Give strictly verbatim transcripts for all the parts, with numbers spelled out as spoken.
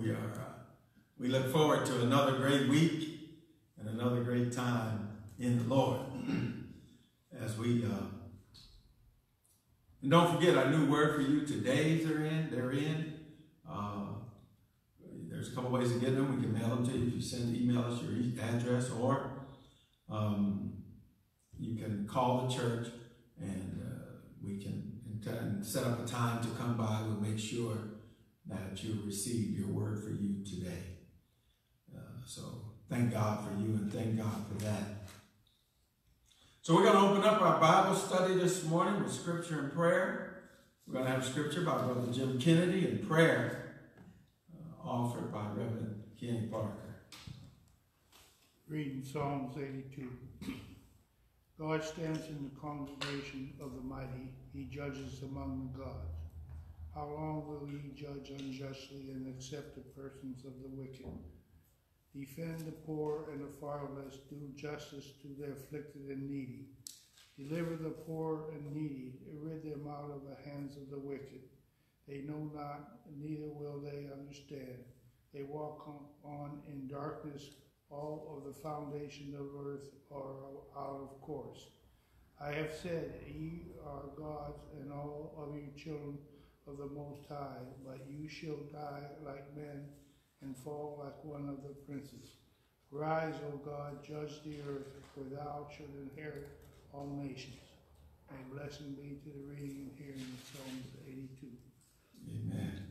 We are. We look forward to another great week and another great time in the Lord. As we, uh, and don't forget our new word for you. Today's are in. They're in. Uh, there's a couple ways to get them. We can mail them to you. If you send an email us your address, or um, you can call the church, and uh, we can and set up a time to come by. We'll make sure that you receive your word for you today. Uh, so thank God for you, and thank God for that. So we're going to open up our Bible study this morning with scripture and prayer. We're going to have scripture by Brother Jim Kennedy and prayer uh, offered by Reverend Kenny Parker. Reading Psalms eighty-two. God stands in the congregation of the mighty. He judges among the gods. How long will he judge unjustly and accept the persons of the wicked? Defend the poor and the fatherless. Do justice to the afflicted and needy. Deliver the poor and needy. Rid them out of the hands of the wicked. They know not, neither will they understand. They walk on in darkness. All of the foundation of earth are out of course. I have said, ye are gods, and all of you children of the Most High, but you shall die like men and fall like one of the princes. Rise, O God, judge the earth, for thou shalt inherit all nations. And blessing be to the reading and hearing of Psalms eighty-two. Amen.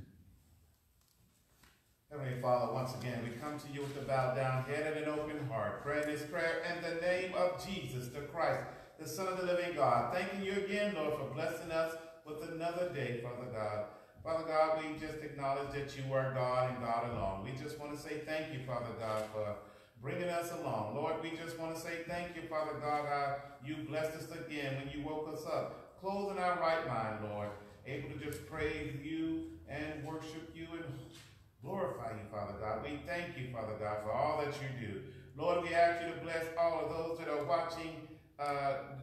Heavenly Father, once again, we come to you with a bowed down head and an open heart, praying this prayer in the name of Jesus the Christ, the Son of the living God. Thanking you again, Lord, for blessing us with another day, Father God. Father God, we just acknowledge that you are God and God alone. We just want to say thank you, Father God, for bringing us along. Lord, we just want to say thank you, Father God, how you blessed us again when you woke us up, clothing our right mind, Lord, able to just praise you and worship you and glorify you, Father God. We thank you, Father God, for all that you do. Lord, we ask you to bless all of those that are watching Uh,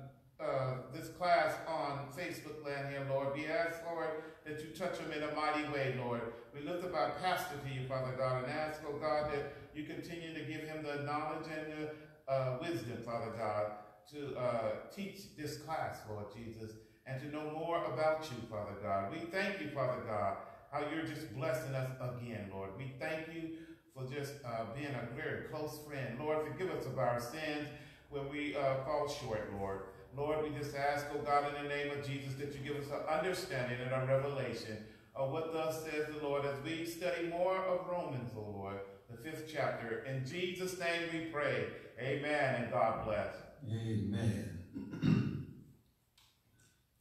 uh, this class on Facebook land here, Lord. We ask, Lord, that you touch them in a mighty way, Lord. We lift up our pastor to you, Father God, and ask, oh God, that you continue to give him the knowledge and the uh, wisdom, Father God, to uh, teach this class, Lord Jesus, and to know more about you, Father God. We thank you, Father God, how you're just blessing us again, Lord. We thank you for just uh, being a very close friend. Lord, forgive us of our sins when we uh, fall short, Lord. Lord, we just ask, oh God, in the name of Jesus, that you give us an understanding and a revelation of what thus says the Lord as we study more of Romans, oh Lord, the fifth chapter. In Jesus' name we pray. Amen, and God bless. Amen.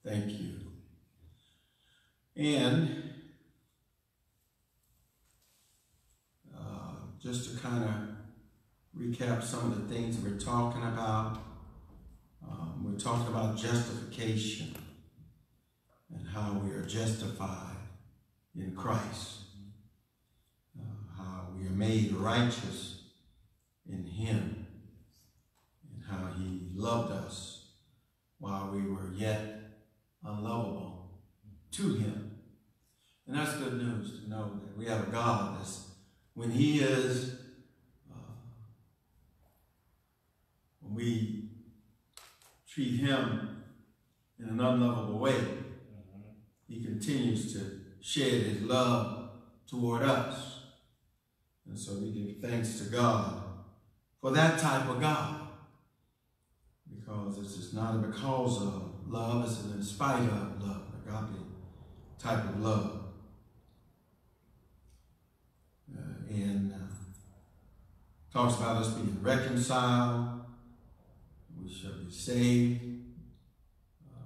Thank you. And uh, just to kind of recap some of the things we're talking about. Um, we're talking about justification and how we are justified in Christ, uh, how we are made righteous in Him, and how He loved us while we were yet unlovable to Him. And that's good news to know that we have a God that's, when He is we treat Him in an unlovable way, mm-hmm. He continues to shed His love toward us. And so we give thanks to God for that type of God. Because it's just not because of love, it's an in spite of love, agape type of love. Uh, and uh, talks about us being reconciled. We shall be saved uh,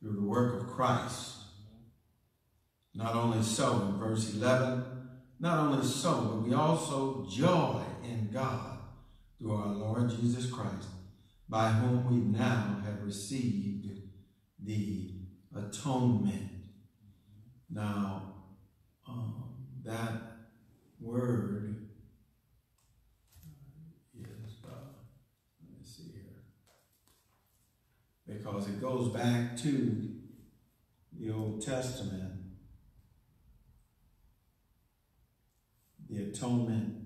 through the work of Christ. Not only so, in verse eleven, not only so, but we also joy in God through our Lord Jesus Christ, by whom we now have received the atonement. Now, um, that word because it goes back to the Old Testament. the atonement,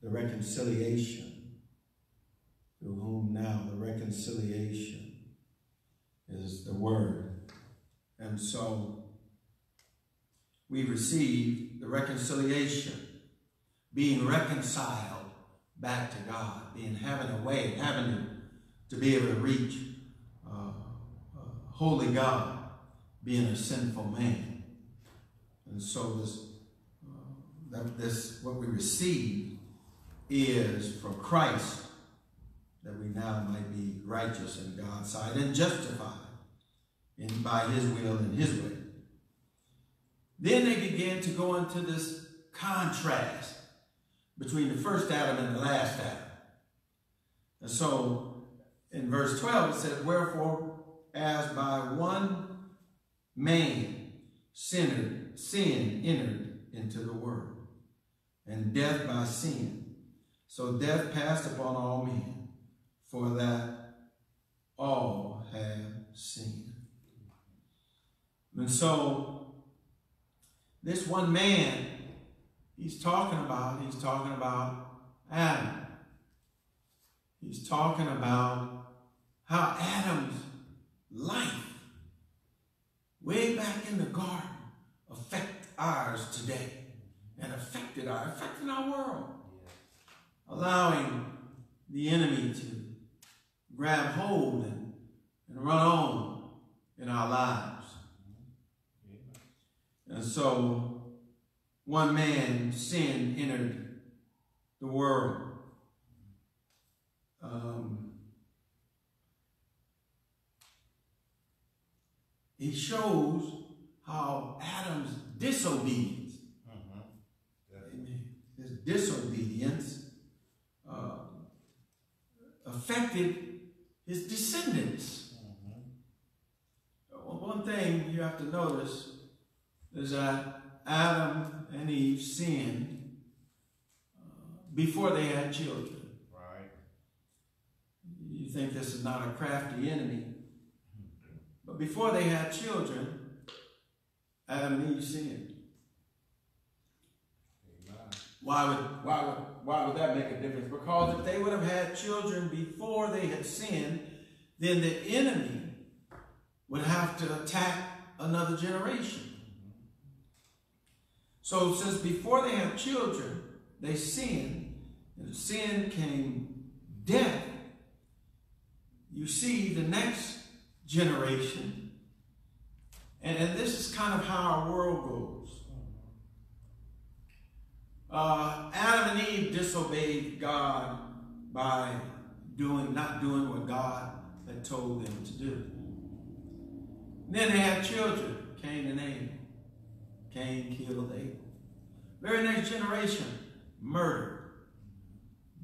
the reconciliation, through whom now the reconciliation is the word. And so we receive the reconciliation, being reconciled back to God, being having a way, having to be able to reach uh, uh, holy God, being a sinful man. And so this, uh, that this, what we receive is from Christ, that we now might be righteous in God's sight and justified in, by his will and his way. Then they began to go into this contrast between the first Adam and the last Adam. And so in verse twelve it says, wherefore, as by one man sin entered into the world, and death by sin. So death passed upon all men, for that all have sinned. And so this one man he's talking about, he's talking about Adam. He's talking about how Adam's life way back in the garden affects ours today and affected our, affecting our world. Allowing the enemy to grab hold and, and run on in our lives. And so one man, sin entered the world. Um, it shows how Adam's disobedience, uh-huh. Amen, his disobedience uh, affected his descendants. Uh-huh. One thing you have to notice is that Adam and Eve sinned uh, before they had children. Right. You think this is not a crafty enemy. But before they had children, Adam and Eve sinned. Amen. Why would, why would, why would that make a difference? Because if they would have had children before they had sinned, then the enemy would have to attack another generation. So since before they have children, they sin, and sin came death. You see the next generation, and, and this is kind of how our world goes. Uh, Adam and Eve disobeyed God by doing not doing what God had told them to do. And then they had children, Cain and Abel. Cain killed Abel. Very next generation, murder.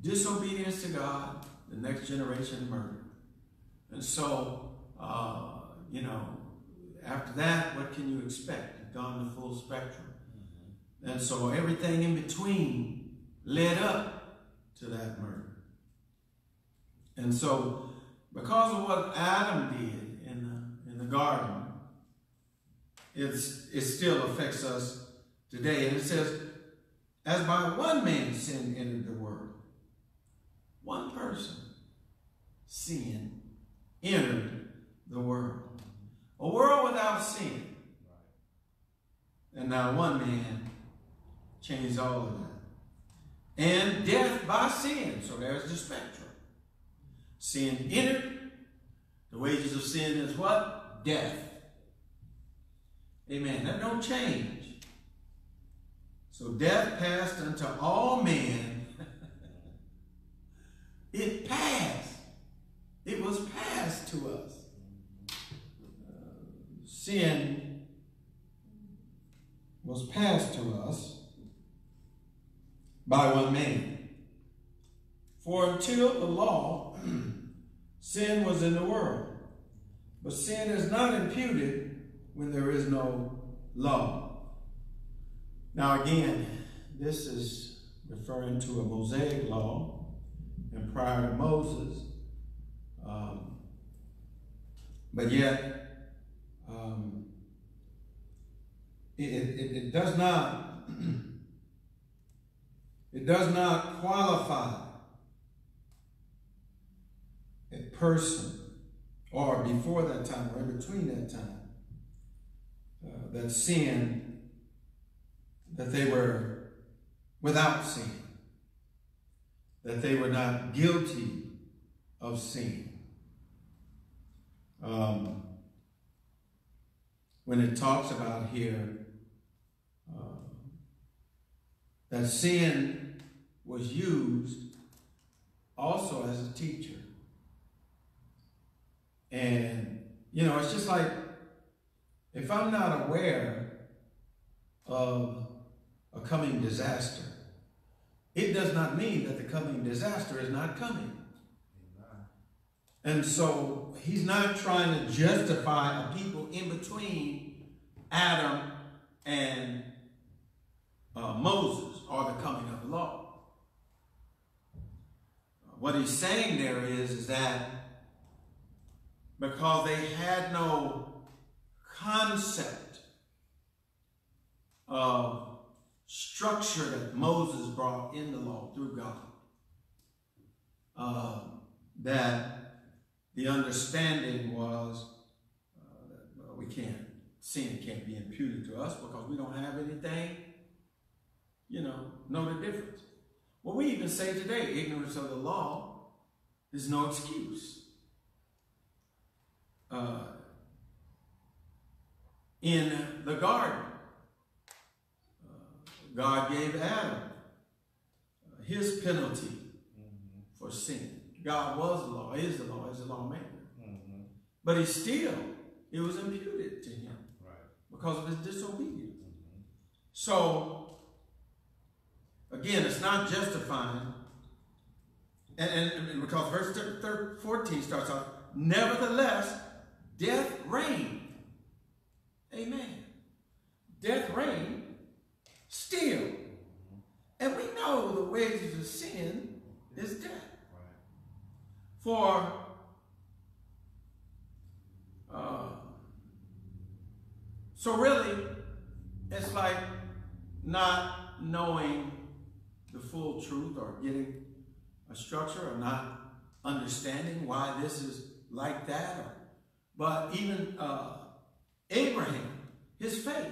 Disobedience to God, the next generation, murder. And so, uh, you know, after that, what can you expect? You've gone the full spectrum. Mm-hmm. And so everything in between led up to that murder. And so, because of what Adam did in the, in the garden, It's, it still affects us today. And it says, as by one man sin entered the world, one person, sin entered the world. A world without sin. And now one man changed all of that. And death by sin. So there's the spectrum. Sin entered. The wages of sin is what? Death. Amen. That don't change. So death passed unto all men. It passed. It was passed to us. Uh, sin was passed to us by one man. For until the law, sin was in the world. But sin is not imputed when there is no law. Now again, this is referring to a Mosaic law, and prior to Moses, um, but yet um, it, it, it does not It does not qualify a person, or before that time, or in between that time, uh, that sin, that they were without sin, that they were not guilty of sin. Um, when it talks about here uh, that sin was used also as a teacher. And, you know, it's just like, if I'm not aware of a coming disaster, it does not mean that the coming disaster is not coming. And so he's not trying to justify a people in between Adam and uh, Moses or the coming of the law. What he's saying there is, is that because they had no concept of structure that Moses brought in the law through God, uh, that the understanding was uh, that, well, we can't, sin can't be imputed to us because we don't have anything, you know, know the difference. Well, we even say today, ignorance of the law is no excuse. Uh, in the garden, uh, God gave Adam uh, his penalty mm-hmm. for sin. God was the law, is the law, is the lawmaker. Mm-hmm. But he still, it was imputed to him right. because of his disobedience. Mm-hmm. So, again, it's not justifying. And, and, and because verse fourteen starts off, nevertheless, death reigned. Amen. Death reigned still. Mm-hmm. And we know the wages of sin is death. Right. For uh, so really, it's like not knowing the full truth or getting a structure or not understanding why this is like that. Or, but even uh, Abraham, his faith.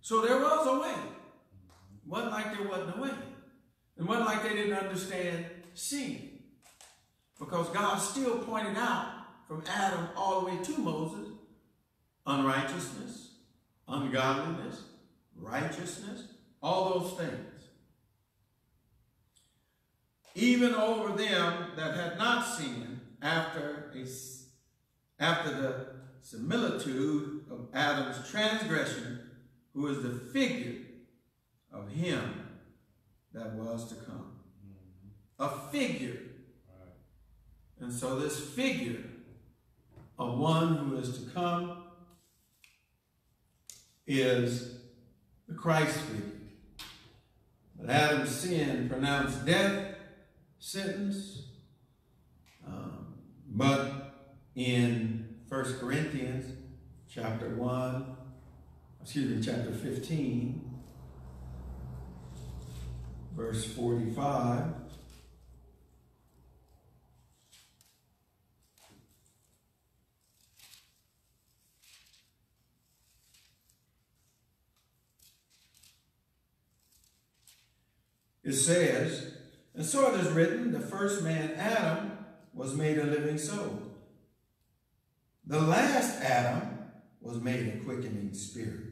So there was a way. It wasn't like there wasn't a way. It wasn't like they didn't understand sin. Because God still pointed out from Adam all the way to Moses, unrighteousness, ungodliness, righteousness, all those things. Even over them that had not sinned after, a, after the similitude of Adam's transgression, who is the figure of him that was to come. Mm-hmm. A figure. Right. And so this figure of one who is to come is the Christ figure. But Adam's sin pronounced death sentence, um, but in First Corinthians chapter one, excuse me, chapter fifteen, verse forty-five, it says, and so it is written, the first man, Adam, was made a living soul. The last Adam was made a quickening spirit.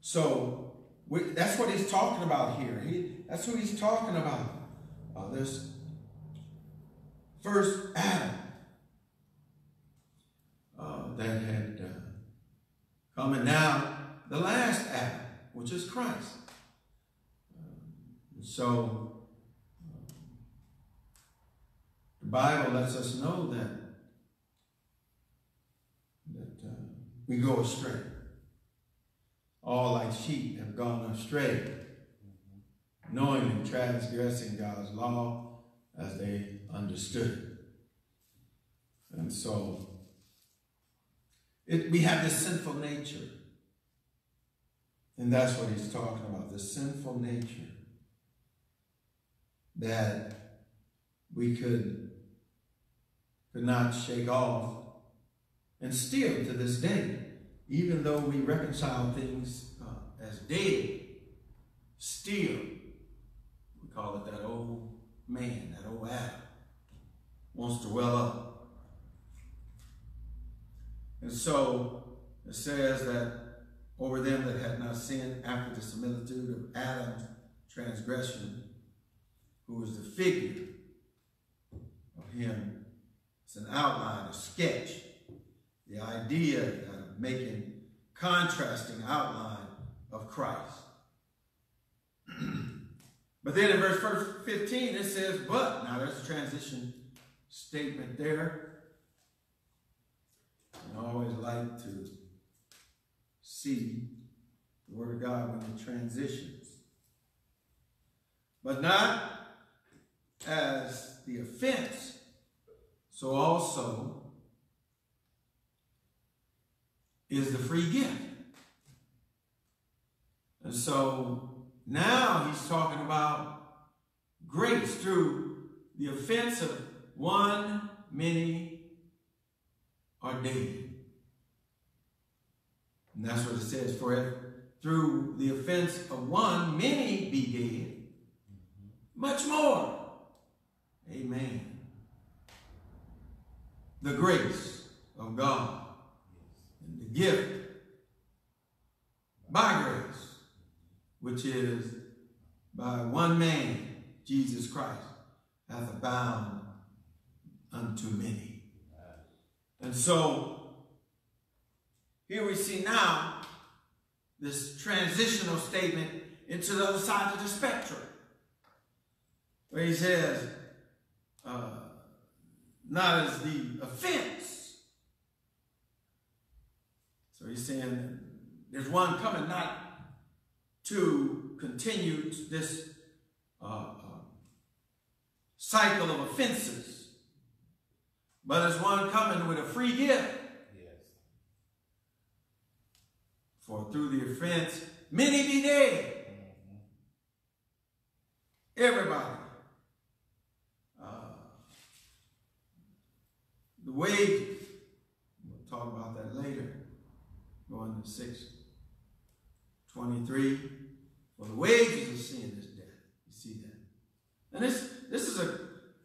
So we, that's what he's talking about here. He, that's what he's talking about. Uh, this first Adam uh, that had uh, come, and now the last Adam, which is Christ. Um, so the Bible lets us know that, that uh, we go astray. All like sheep have gone astray, mm-hmm. knowing and transgressing God's law as they understood. And so it, we have this sinful nature. And that's what he's talking about, the sinful nature that we could, could not shake off. And still to this day, even though we reconcile things uh, as dead, still, we call it that old man, that old Adam, wants to well up. And so it says that over them that had not sinned after the similitude of Adam's transgression, who is the figure of him. It's an outline, a sketch. The idea of making contrasting outline of Christ. But then in verse fifteen, it says, but, now there's a transition statement there. And I always like to see the Word of God when it transitions. But not as the offense, so also is the free gift. And so now he's talking about grace through the offense of one, many are dead. And that's what it says, for if through the offense of one, many be dead, much more. Amen. The grace of God. And the gift by grace, which is by one man, Jesus Christ, hath abound unto many. And so, here we see now this transitional statement into the other side of the spectrum, where he says, uh, not as the offense. So he's saying there's one coming not to continue this uh, uh, cycle of offenses, but there's one coming with a free gift. Yes. For through the offense, many be dead. Mm-hmm. Everybody. Uh, the wages. We'll talk about that later. Going to six twenty-three, for the wages of sin is death. You see that? And this this is a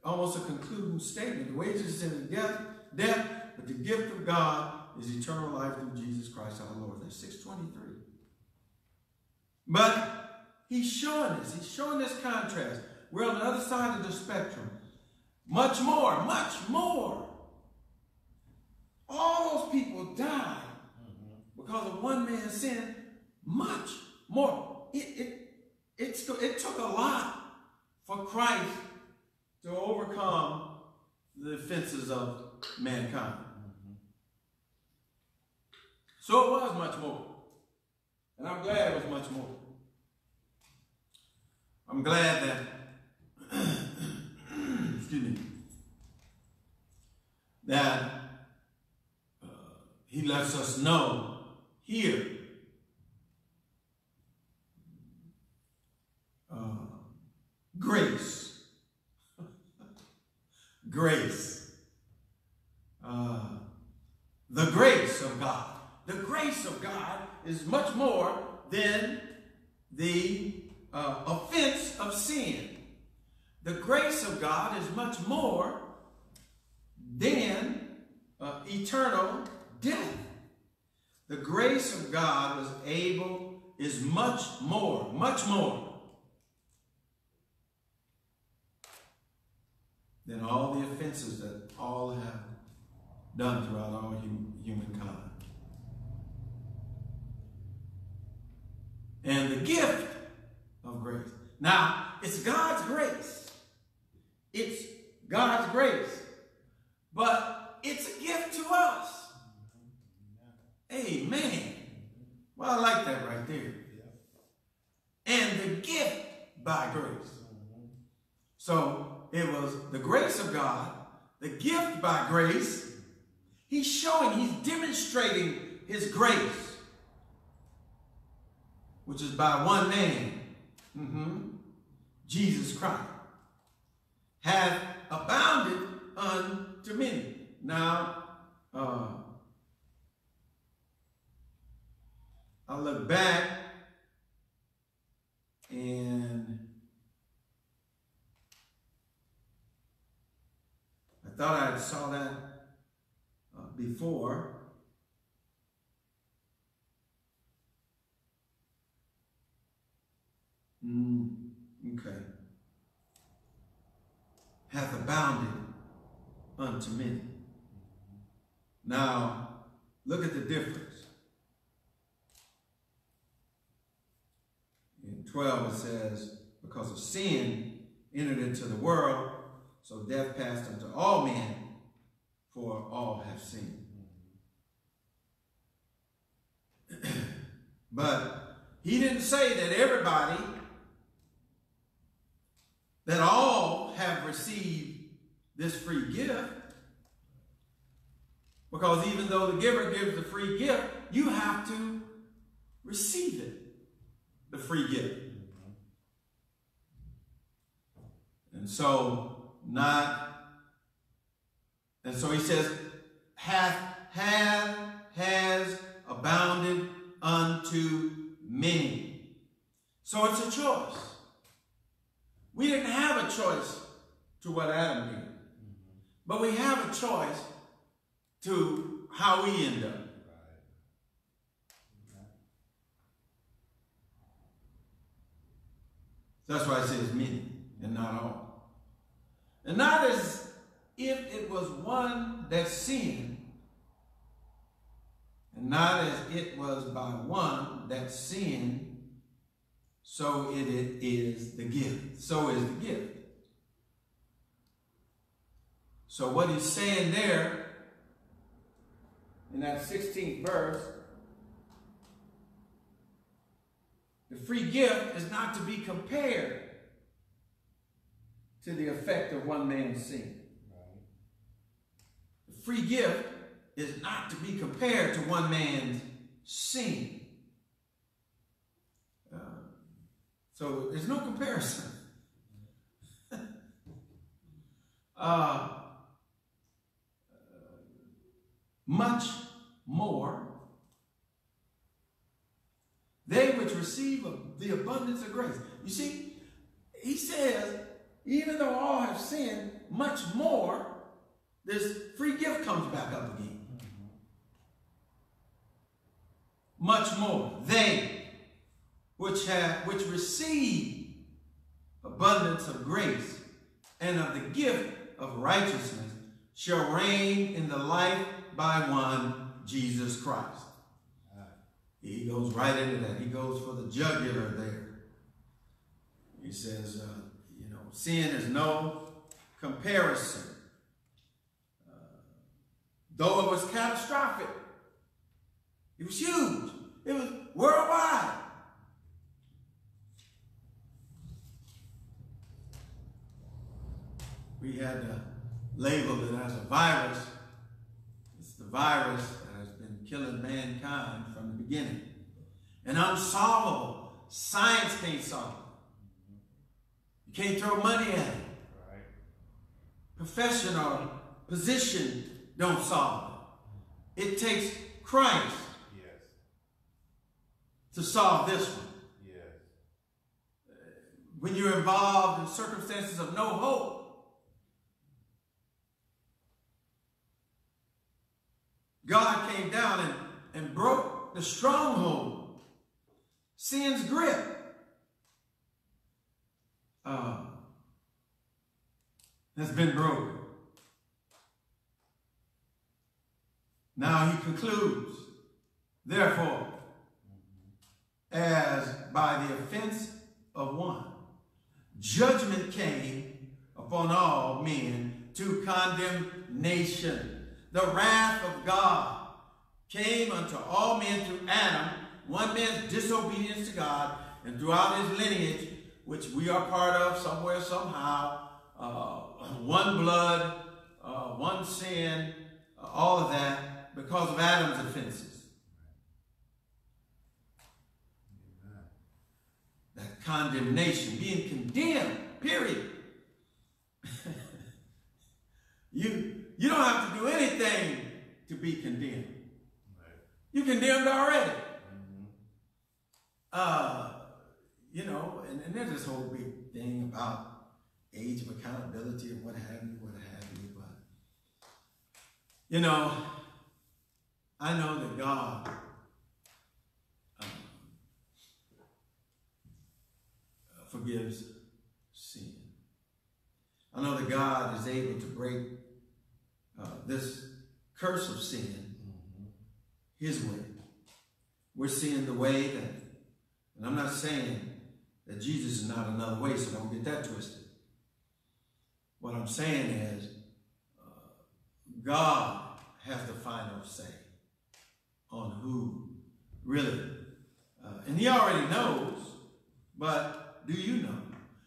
almost a concluding statement. The wages of sin is death, death, but the gift of God is eternal life through Jesus Christ our Lord. That's six twenty-three. But he's showing this. He's showing this contrast. We're on the other side of the spectrum. Much more, much more. All those people died because of one man's sin, much more. It, it, it, it took a lot for Christ to overcome the offenses of mankind. Mm-hmm. So it was much more. And I'm glad it was much more. I'm glad that, excuse me, that uh, he lets us know here, uh, grace, grace, uh, the grace of God. The grace of God is much more than the uh, offense of sin. The grace of God is much more than uh, eternal death. The grace of God was able, is much more, much more than all the offenses that all have done throughout all hum humankind. And the gift of grace. Now, it's God's grace. It's God's grace. But it's a gift to us. Amen. Well, I like that right there. And the gift by grace. So it was the grace of God, the gift by grace. He's showing, he's demonstrating his grace, which is by one name, mm-hmm, Jesus Christ, hath abounded unto many. Now, uh, I look back and I thought I saw that uh, before. Mm, okay. Hath abounded unto many. Now, look at the difference. In twelve it says, because of sin entered into the world, so death passed unto all men, for all have sinned. But he didn't say that everybody, that all have received this free gift. Because even though the giver gives the free gift, you have to receive it, the free gift. And so not, and so he says, hath, hath, has abounded unto many. So it's a choice. We didn't have a choice to what Adam did, but we have a choice to how we end up. That's why it says many and not all. And not as if it was one that sinned, and not as it was by one that sinned, so it is the gift. So is the gift. So what he's saying there in that sixteenth verse, the free gift is not to be compared to the effect of one man's sin. The free gift is not to be compared to one man's sin. So there's no comparison. uh, much more, they which receive the abundance of grace. You see, he says, even though all have sinned, much more, this free gift comes back up again. Much more, they which have, which receive abundance of grace and of the gift of righteousness shall reign in the life by one Jesus Christ. He goes right into that. He goes for the jugular there. He says, uh, you know, sin is no comparison. Uh, though it was catastrophic, it was huge. It was worldwide. We had to label it as a virus. It's the virus that has been killing mankind from the beginning. And unsolvable. Science can't solve it. You can't throw money at it. Right. Profession or position don't solve it. It takes Christ, yes, to solve this one. Yes. When you're involved in circumstances of no hope, God came down and, and broke the stronghold, sin's grip. Uh, that's been broken. Now he concludes, therefore, as by the offense of one, judgment came upon all men to condemnation. The wrath of God came unto all men through Adam, one man's disobedience to God, and throughout his lineage, which we are part of somewhere, somehow, uh, one blood, uh, one sin, uh, all of that, because of Adam's offenses. condemnation, being condemned, period. you, you don't have to do anything to be condemned. Right. You're condemned already. Mm-hmm. uh, you know, and, and there's this whole big thing about age of accountability and what have you, what have you. But, you know, I know that God um, forgives sin. I know that God is able to break uh, this curse of sin mm-hmm. His way. We're seeing the way that, and I'm not saying that Jesus is not another way, so don't get that twisted. What I'm saying is, uh, God has the final say on who really, uh, and He already knows, but do you know?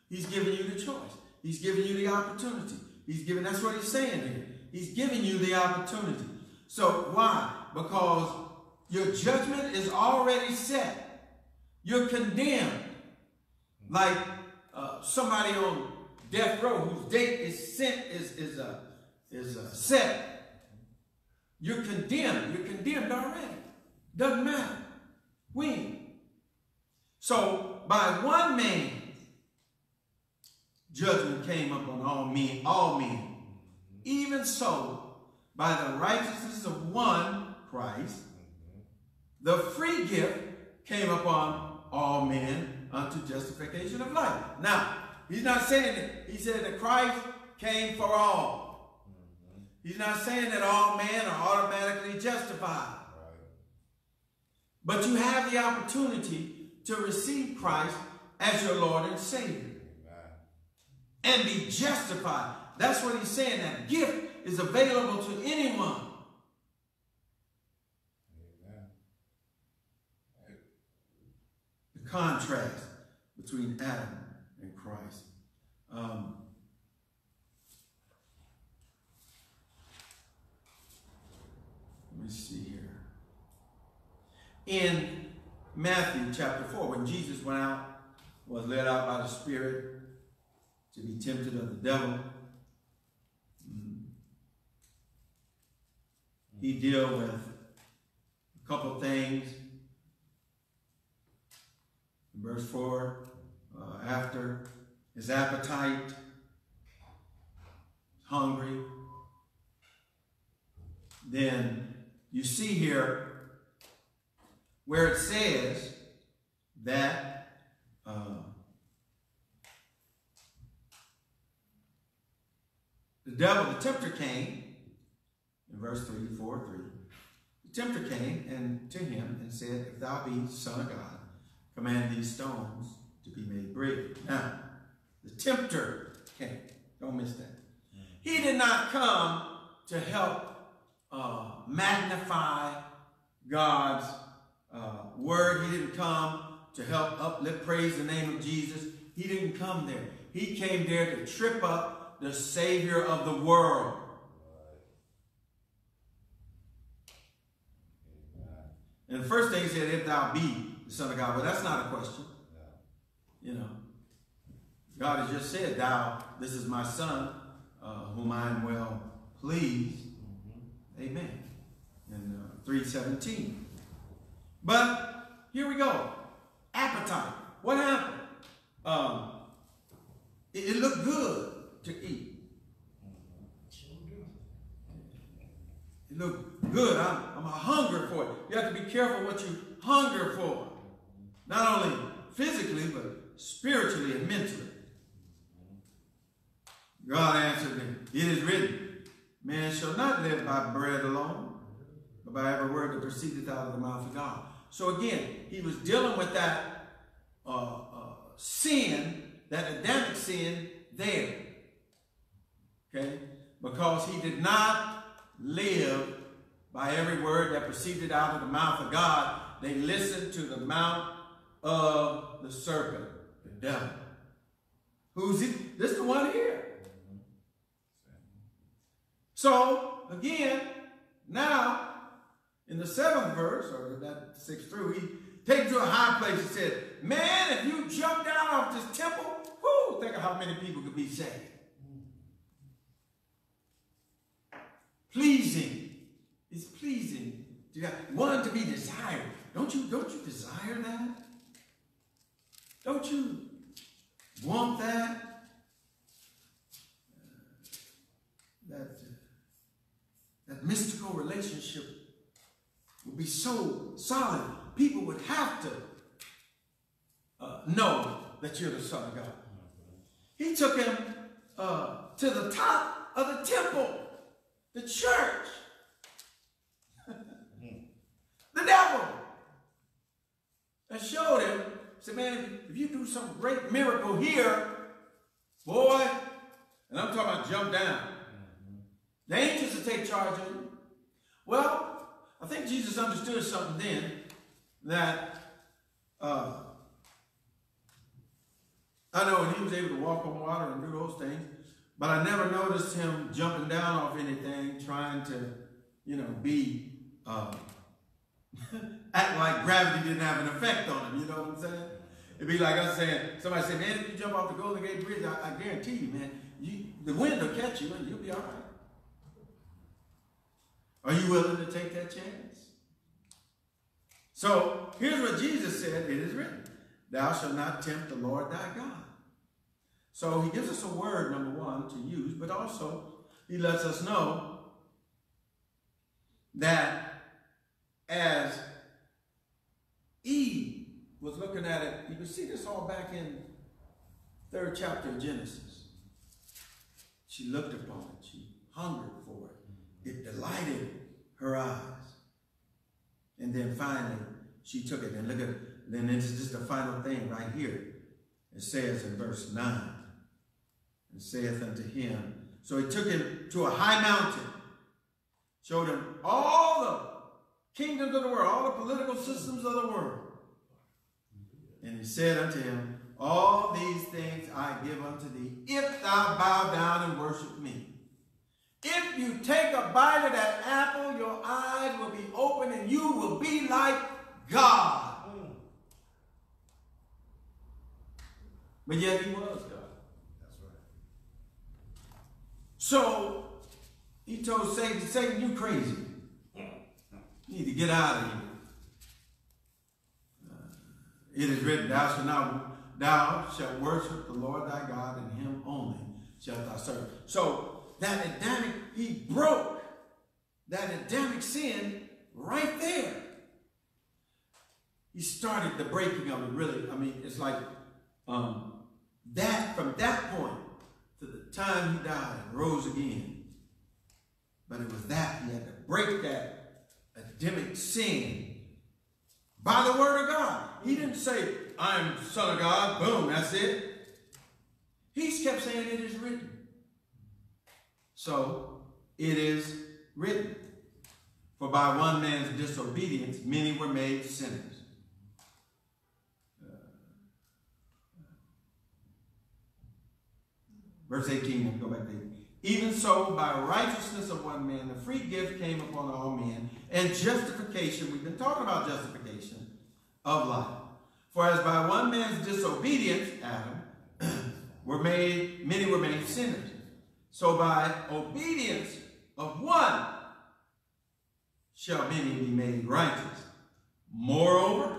He's giving you the choice. He's giving you the opportunity. He's giving, that's what He's saying here. He's giving you the opportunity. So why? Because your judgment is already set. You're condemned. Like uh, somebody on death row, whose date is sent is is a is a set. You're condemned. You're condemned already. Doesn't matter when. So by one man, judgment came up on all men, all men. Even so, by the righteousness of one Christ, the free gift came upon all men unto justification of life. Now, He's not saying that. He said that Christ came for all. Mm-hmm. He's not saying that all men are automatically justified. Right. But you have the opportunity to receive Christ as your Lord and Savior. Amen. And be justified. That's what He's saying. That gift is available to anyone. Amen. The contrast between Adam in Christ. Um, let me see here. In Matthew chapter four, when Jesus went out, was led out by the Spirit to be tempted of the devil, He dealt with a couple things. In verse four. Uh, after his appetite, hungry. Then you see here where it says that uh, the devil, the tempter came, in verse three, four, three. The tempter came and to him and said, "If thou be Son of God, command these stones to be made bread." Now, the tempter came. Don't miss that. He did not come to help uh, magnify God's uh, word. He didn't come to help uplift, praise the name of Jesus. He didn't come there. He came there to trip up the Savior of the world. And the first thing He said, "If thou be the Son of God." Well, that's not a question. You know, God has just said, "Thou, this is my Son, uh, whom I am well pleased." Mm-hmm. Amen. In uh, three seventeen. But here we go. Appetite. What happened? Um, it, it looked good to eat. It looked good. I'm, I'm a hunger for it. You have to be careful what you hunger for. Not only physically, but spiritually and mentally. God answered me, "It is written, man shall not live by bread alone, but by every word that proceedeth out of the mouth of God." So again, He was dealing with that uh, uh, sin, that Adamic sin there. Okay? Because he did not live by every word that proceeded out of the mouth of God. They listened to the mouth of the serpent, the devil. Who's he? This is the one here. So, again, now, in the seventh verse, or that sixth through, He takes to a high place and said, "Man, if you jump down how many people could be saved. Pleasing. It's pleasing to God. One to be desired. Don't you, don't you desire that? Don't you want that? That, that mystical relationship would be so solid, people would have to uh, know that you're the Son of God. He took him uh, to the top of the temple, the church, the devil, and showed him, said, man, if you do some great miracle here, boy, and I'm talking about jump down. The angels will take charge of you. Well, I think Jesus understood something then, that uh, I know he was able to walk on water and do those things, but I never noticed him jumping down off anything, trying to, you know, be, uh, act like gravity didn't have an effect on him, you know what I'm saying? It'd be like us saying, somebody said, man, if you jump off the Golden Gate Bridge, I, I guarantee you, man, you, the wind will catch you and you'll be all right. Are you willing to take that chance? So, here's what Jesus said, it is written, thou shalt not tempt the Lord thy God. So, he gives us a word, number one, to use, but also, he lets us know that as Eve was looking at it, you can see this all back in third chapter of Genesis. She looked upon it, she hungered for it. It delighted her eyes. And then finally, she took it. And look at it. Then it's just the final thing right here. It says in verse nine, and saith unto him. So he took him to a high mountain, showed him all the kingdoms of the world, all the political systems of the world. And he said unto him, all these things I give unto thee, if thou bow down and worship me. If you take a bite of that apple, your eyes will be open and you will be like God. Mm. But yet he was God. That's right. So he told Satan, Satan, you crazy. You need to get out of here. Uh, it is written, thou shalt not, thou shalt worship the Lord thy God, and him only shalt thou serve. So that Adamic, he broke that Adamic sin right there. He started the breaking of it, really. I mean, it's like um, that from that point to the time he died and rose again. But it was that he had to break that Adamic sin by the word of God. He didn't say, I'm the Son of God, boom, that's it. He kept saying it is written. So, it is written, for by one man's disobedience, many were made sinners. Uh, verse eighteen, we'll go back there. Even so, by righteousness of one man, the free gift came upon all men, and justification, we've been talking about justification, of life. For as by one man's disobedience, Adam, were made, many were made sinners. So by obedience of one shall many be made righteous. Moreover,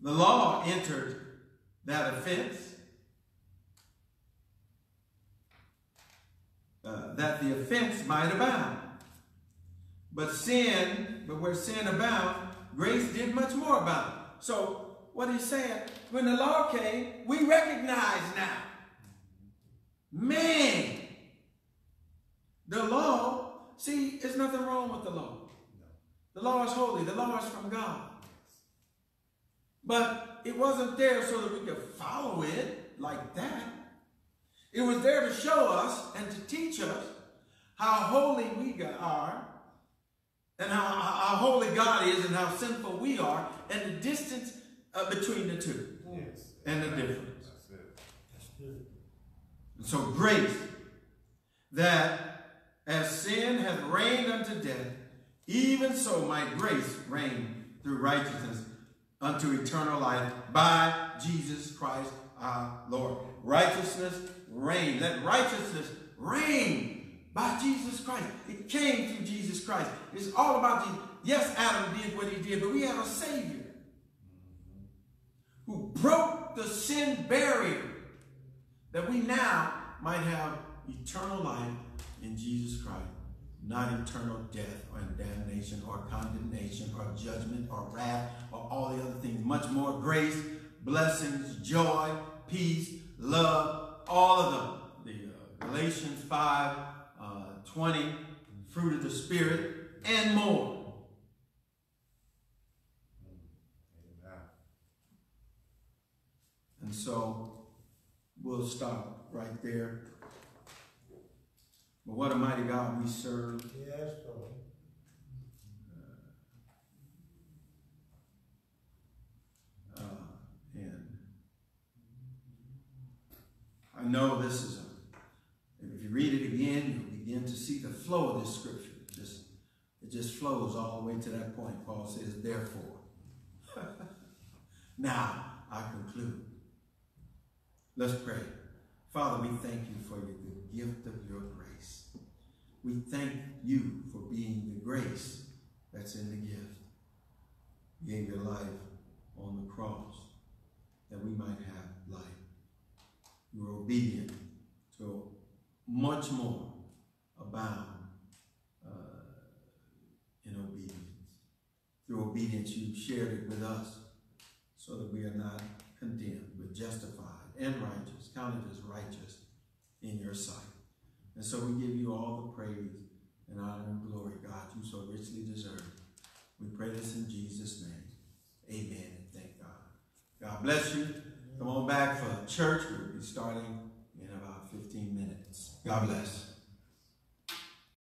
the law entered that offense, uh, that the offense might abound. But sin, but where sin abound, grace did much more abound. So what he's saying, when the law came, we recognize now. Man, the law, see, there's nothing wrong with the law. The law is holy. The law is from God. But it wasn't there so that we could follow it like that. It was there to show us and to teach us how holy we are and how, how holy God is and how sinful we are and the distance uh, between the two. Yes. And the difference. So grace, that as sin hath reigned unto death, even so might grace reign through righteousness unto eternal life by Jesus Christ our Lord. Righteousness reign. Let righteousness reign by Jesus Christ. It came through Jesus Christ. It's all about Jesus. Yes, Adam did what he did, but we have a Savior who broke the sin barrier that we now might have eternal life in Jesus Christ, not eternal death or damnation or condemnation or judgment or wrath or all the other things. Much more grace, blessings, joy, peace, love, all of the, the uh, Galatians five, uh, twenty, fruit of the Spirit, and more. And so we'll stop right there. But what a mighty God we serve. Yes, Lord. Uh, and I know this is a, if you read it again, you'll begin to see the flow of this scripture. It just, it just flows all the way to that point. Paul says, therefore. Now I conclude. Let's pray. Father, we thank you for the gift of your grace. We thank you for being the grace that's in the gift. You gave your life on the cross that we might have life. You were obedient to much more, abound uh, in obedience. Through obedience, you shared it with us so that we are not condemned, but justified and righteous, counted as righteous in your sight. And so we give you all the praise and honor and glory, God, you so richly deserve. We pray this in Jesus' name. Amen and thank God. God bless you. Come on back for church. We'll be starting in about fifteen minutes. God bless.